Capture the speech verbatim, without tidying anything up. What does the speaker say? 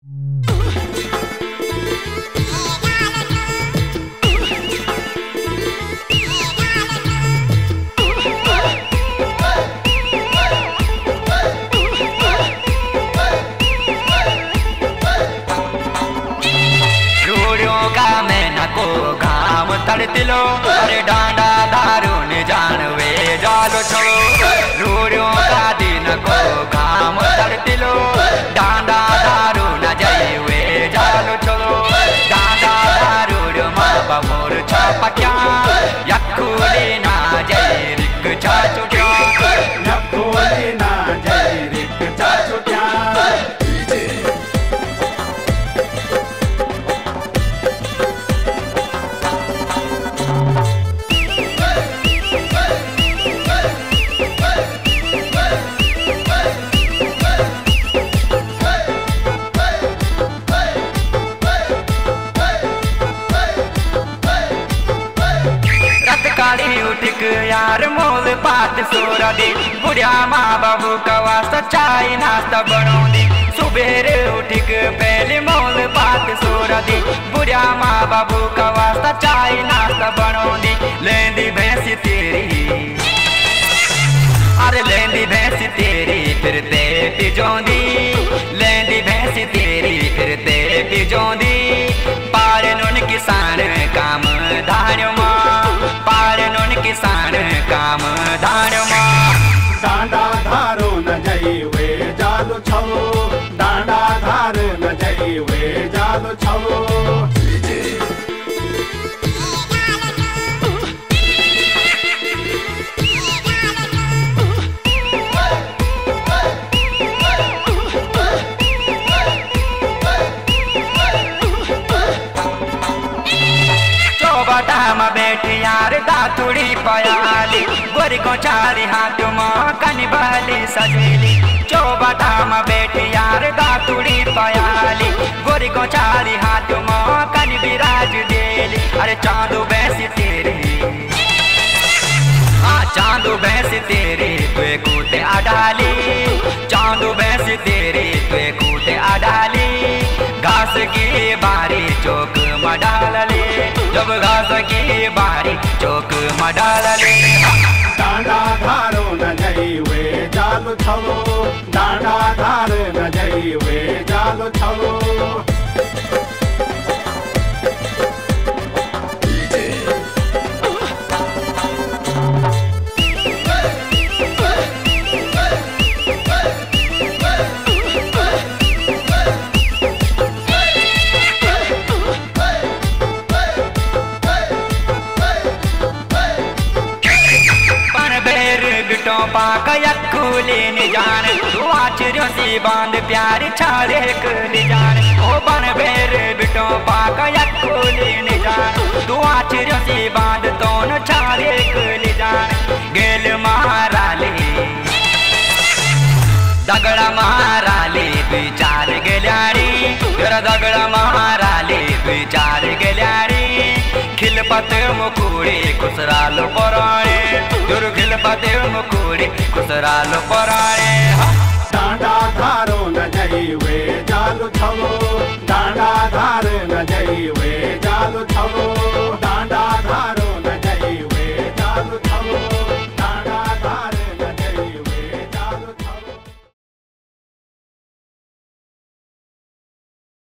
घाम तड़तिलो अरे डांडा दारून जानवे जालो छोड़ो रूरियों का दिन को घाम तड़तिलो डांडा दारून जाइवे जालो छोड़ो डांडा दारून माँ बमोर छापक्या यखुली ना जाई रिक छाचुक्या यखुली ना जाई रिक छाचुक्या यार मोल पात सोरा दी बुढ़िया माँ बाबू कवा सच्चाई नाश्ता बनो दी सुबेरे उठिक पहले मोल पात सोरा दी बुढ़िया माँ बाबू कवा सच्चाई नाश्ता बनो दी लेंदी भैंसी तेरी अरे लेंदी भैंसी तेरी फिरते पिजोंदी लेंदी भैंसी तेरी फिरते पिजोंदी पारे नून किसान काम धान्यों किसान काम धान माँ डांडा धारो न जाइवे जालो छवो डांडा धार न जाइवे जालो छवो यार दातुड़ी पयाली गोरी को चारी हाथ माँ कनबाली सजेली चौबटा माँ बेटी यार दातुड़ी पयाली गोरी को चारी हाथ माँ कन बिराज देली अरे चांदू भैंसी तेरी हाँ चांदू भैंसी तेरी तुए कूटे अडाली चांदू भैंसी तेरी तुए कूटे अडाली घास की बारी चौक मडालली जब घास की बारी चौक मडालली डांडा धारो न जाइवे जालो छवो डांडा धार न जाइवे जालो छवो सी बांध प्यार छारे कली जान ओ बन बेर बिटो पाका यखुली नि जान तू आचर सी बांध तो न छारे कली जान गेल महाराली दगड़ा महाराली विचार गल्याणी जरा दगड़ा महाराली विचार गल्याणी खिलपत मुकुड़ी कुसरालो पराणे दुर खिलपत मुकुड़ी कुसरालो पराणे डांडा धारो न जाइवे जालो छवो डांडा धार न जाइवे जालो छवो।